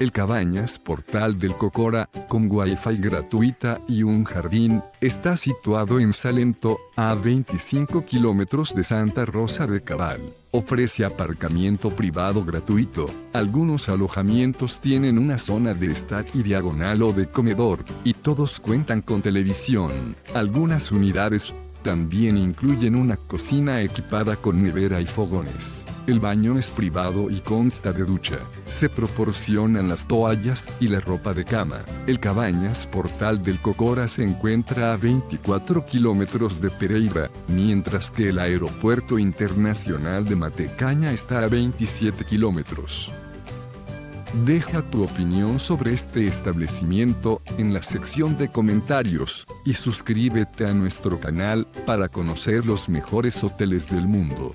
El Cabañas Portal del Cocora, con Wi-Fi gratuita y un jardín, está situado en Salento, a 25 kilómetros de Santa Rosa de Cabal. Ofrece aparcamiento privado gratuito. Algunos alojamientos tienen una zona de estar y diagonal o de comedor, y todos cuentan con televisión. Algunas unidades también incluyen una cocina equipada con nevera y fogones. El baño es privado y consta de ducha. Se proporcionan las toallas y la ropa de cama. El Cabañas Portal del Cocora se encuentra a 24 kilómetros de Pereira, mientras que el Aeropuerto Internacional de Matecaña está a 27 kilómetros. Deja tu opinión sobre este establecimiento en la sección de comentarios y suscríbete a nuestro canal para conocer los mejores hoteles del mundo.